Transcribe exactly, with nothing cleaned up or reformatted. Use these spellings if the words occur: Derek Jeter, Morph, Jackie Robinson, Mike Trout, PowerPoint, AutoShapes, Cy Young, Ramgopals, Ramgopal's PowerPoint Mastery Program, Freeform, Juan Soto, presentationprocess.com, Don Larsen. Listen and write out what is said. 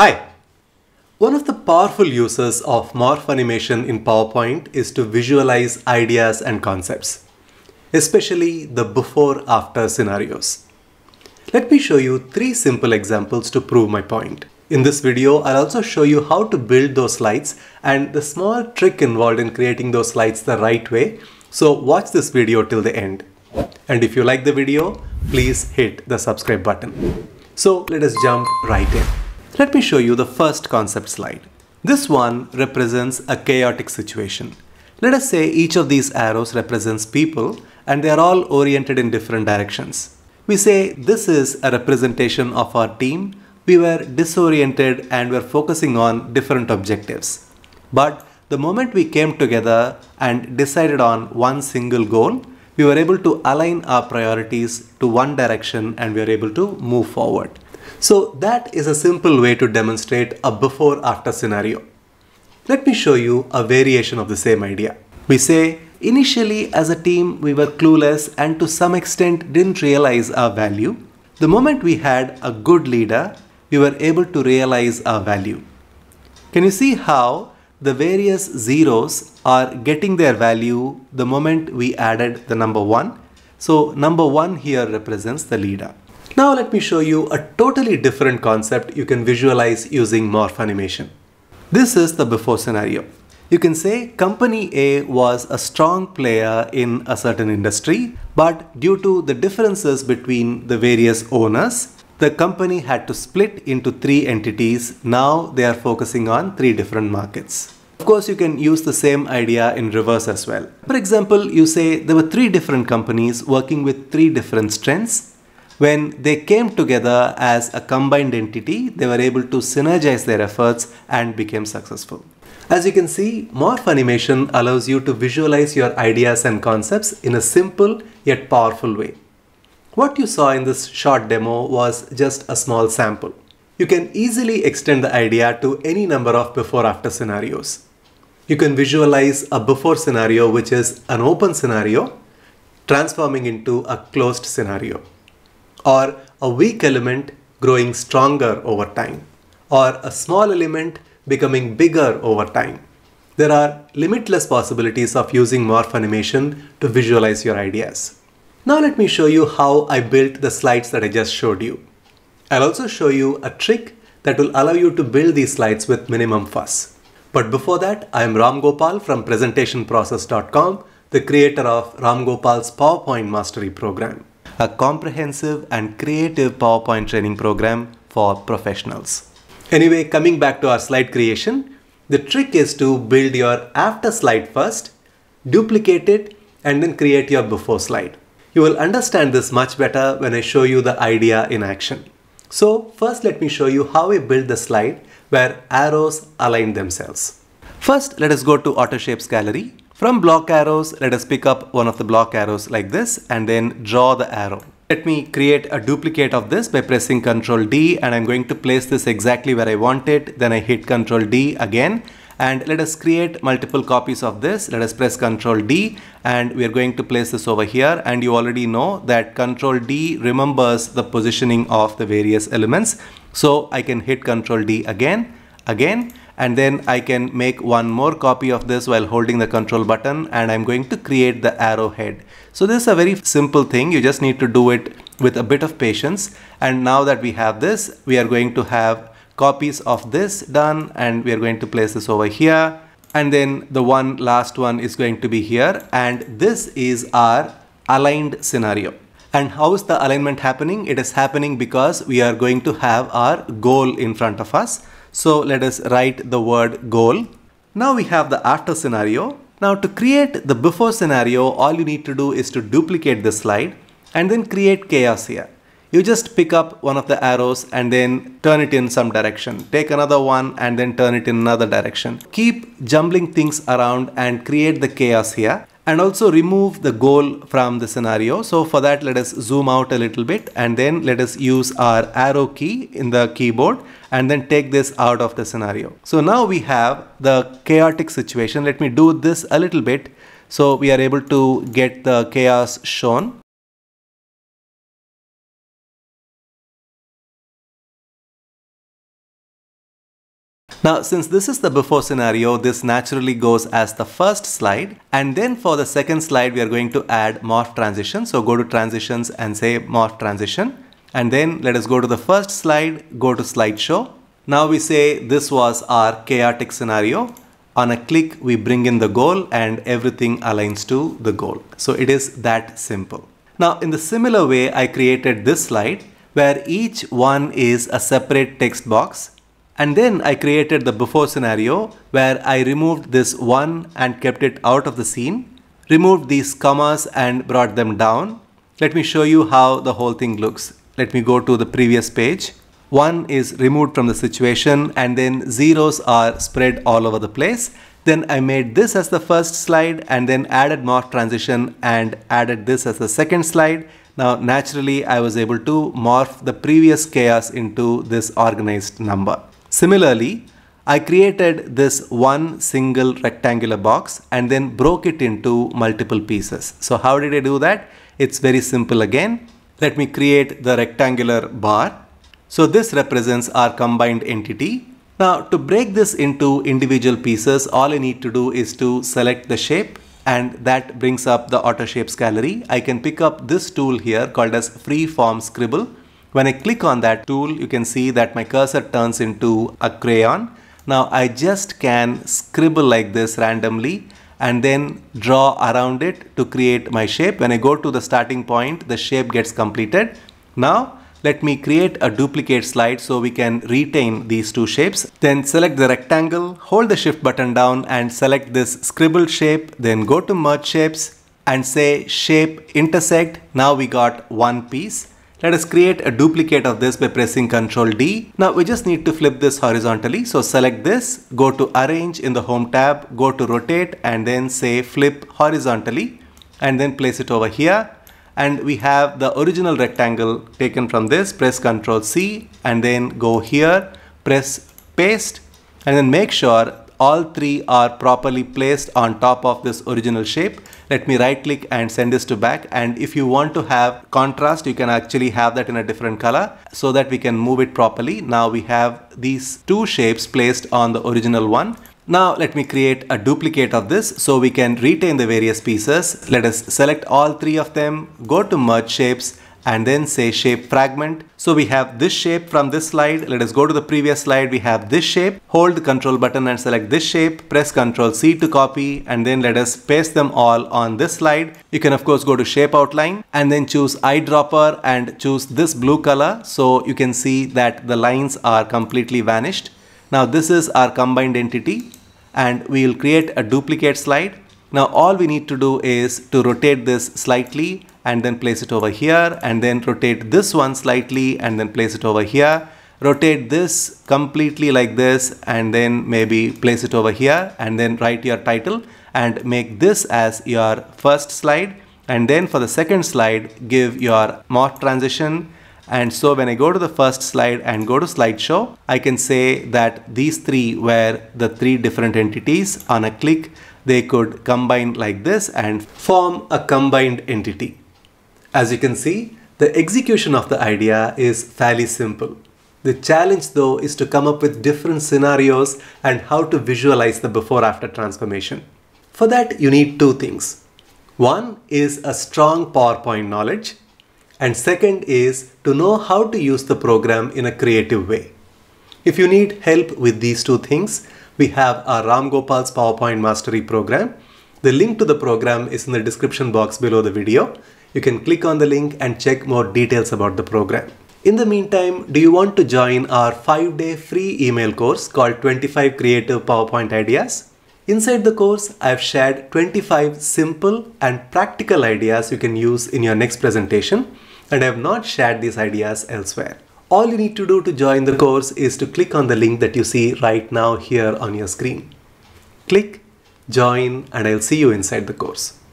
Hi! One of the powerful uses of morph animation in PowerPoint is to visualize ideas and concepts, especially the before-after scenarios. Let me show you three simple examples to prove my point. In this video, I'll also show you how to build those slides and the small trick involved in creating those slides the right way, so watch this video till the end. And if you like the video, please hit the subscribe button. So let us jump right in. Let me show you the first concept slide. This one represents a chaotic situation. Let us say each of these arrows represents people and they are all oriented in different directions. We say this is a representation of our team. We were disoriented and were focusing on different objectives. But the moment we came together and decided on one single goal, we were able to align our priorities to one direction and we were able to move forward. So that is a simple way to demonstrate a before-after scenario. Let me show you a variation of the same idea. We say, initially as a team, we were clueless and to some extent didn't realize our value. The moment we had a good leader, we were able to realize our value. Can you see how the various zeros are getting their value the moment we added the number one? So number one here represents the leader. Now let me show you a totally different concept you can visualize using morph animation. This is the before scenario. You can say company A was a strong player in a certain industry, but due to the differences between the various owners, the company had to split into three entities. Now they are focusing on three different markets. Of course, you can use the same idea in reverse as well. For example, you say there were three different companies working with three different strengths. When they came together as a combined entity, they were able to synergize their efforts and became successful. As you can see, morph animation allows you to visualize your ideas and concepts in a simple yet powerful way. What you saw in this short demo was just a small sample. You can easily extend the idea to any number of before-after scenarios. You can visualize a before scenario, which is an open scenario, transforming into a closed scenario, or a weak element growing stronger over time, or a small element becoming bigger over time. There are limitless possibilities of using morph animation to visualize your ideas. Now let me show you how I built the slides that I just showed you. I'll also show you a trick that will allow you to build these slides with minimum fuss. But before that, I am Ramgopal from presentation process dot com, the creator of Ramgopal's PowerPoint Mastery Program, a comprehensive and creative PowerPoint training program for professionals. Anyway, coming back to our slide creation, the trick is to build your after slide first, duplicate it, and then create your before slide. You will understand this much better when I show you the idea in action. So first, let me show you how we build the slide where arrows align themselves. First, let us go to AutoShapes gallery. From block arrows, let us pick up one of the block arrows like this and then draw the arrow. Let me create a duplicate of this by pressing control D, and I'm going to place this exactly where I want it. Then I hit control D again, and let us create multiple copies of this. Let us press control D, and we are going to place this over here, and you already know that control D remembers the positioning of the various elements. So I can hit control D again, again. And then I can make one more copy of this while holding the control button, and I'm going to create the arrowhead. So this is a very simple thing. You just need to do it with a bit of patience. And now that we have this, we are going to have copies of this done, and we are going to place this over here. And then the one last one is going to be here. And this is our aligned scenario. And how is the alignment happening? It is happening because we are going to have our goal in front of us. So let us write the word goal. Now we have the after scenario. Now to create the before scenario, all you need to do is to duplicate this slide and then create chaos here. You just pick up one of the arrows and then turn it in some direction. Take another one and then turn it in another direction. Keep jumbling things around and create the chaos here. And also remove the goal from the scenario. So for that, let us zoom out a little bit and then let us use our arrow key in the keyboard and then take this out of the scenario. So now we have the chaotic situation. Let me do this a little bit so we are able to get the chaos shown. Now, since this is the before scenario, this naturally goes as the first slide. And then for the second slide, we are going to add morph transition. So go to transitions and say morph transition. And then let us go to the first slide, go to slideshow. Now we say this was our chaotic scenario. On a click, we bring in the goal and everything aligns to the goal. So it is that simple. Now, in the similar way, I created this slide where each one is a separate text box. And then I created the before scenario where I removed this one and kept it out of the scene, removed these commas and brought them down. Let me show you how the whole thing looks. Let me go to the previous page. One is removed from the situation and then zeros are spread all over the place. Then I made this as the first slide and then added morph transition and added this as the second slide. Now naturally I was able to morph the previous chaos into this organized number. Similarly, I created this one single rectangular box and then broke it into multiple pieces. So how did I do that? It's very simple again. Let me create the rectangular bar. So this represents our combined entity. Now to break this into individual pieces, all I need to do is to select the shape and that brings up the AutoShapes gallery. I can pick up this tool here called as Freeform Scribble. When I click on that tool, you can see that my cursor turns into a crayon. Now I just can scribble like this randomly and then draw around it to create my shape. When I go to the starting point, the shape gets completed. Now, let me create a duplicate slide so we can retain these two shapes. Then select the rectangle, hold the shift button down and select this scribbled shape. Then go to merge shapes and say shape intersect. Now we got one piece. Let us create a duplicate of this by pressing control D. Now we just need to flip this horizontally. So select this, go to arrange in the home tab, go to rotate and then say flip horizontally and then place it over here. And we have the original rectangle taken from this, press control C and then go here, press paste and then make sure all three are properly placed on top of this original shape. Let me right click and send this to back, and if you want to have contrast, you can actually have that in a different color so that we can move it properly. Now we have these two shapes placed on the original one. Now let me create a duplicate of this so we can retain the various pieces. Let us select all three of them, go to merge shapes and then say shape fragment. So we have this shape from this slide. Let us go to the previous slide. We have this shape, hold the control button and select this shape, press control C to copy and then let us paste them all on this slide. You can of course go to shape outline and then choose eyedropper and choose this blue color so you can see that the lines are completely vanished. Now this is our combined entity. And we will create a duplicate slide. Now all we need to do is to rotate this slightly and then place it over here and then rotate this one slightly and then place it over here. Rotate this completely like this and then maybe place it over here and then write your title and make this as your first slide. And then for the second slide, give your morph transition. And so when I go to the first slide and go to slideshow, I can say that these three were the three different entities. On a click, they could combine like this and form a combined entity. As you can see, the execution of the idea is fairly simple. The challenge though is to come up with different scenarios and how to visualize the before-after transformation. For that, you need two things. One is a strong PowerPoint knowledge. And second is to know how to use the program in a creative way. If you need help with these two things, we have our Ramgopal's PowerPoint Mastery Program. The link to the program is in the description box below the video. You can click on the link and check more details about the program. In the meantime, do you want to join our five day free email course called twenty-five Creative PowerPoint Ideas? Inside the course, I've shared twenty-five simple and practical ideas you can use in your next presentation, and I have not shared these ideas elsewhere. All you need to do to join the course is to click on the link that you see right now here on your screen. Click, join, and I'll see you inside the course.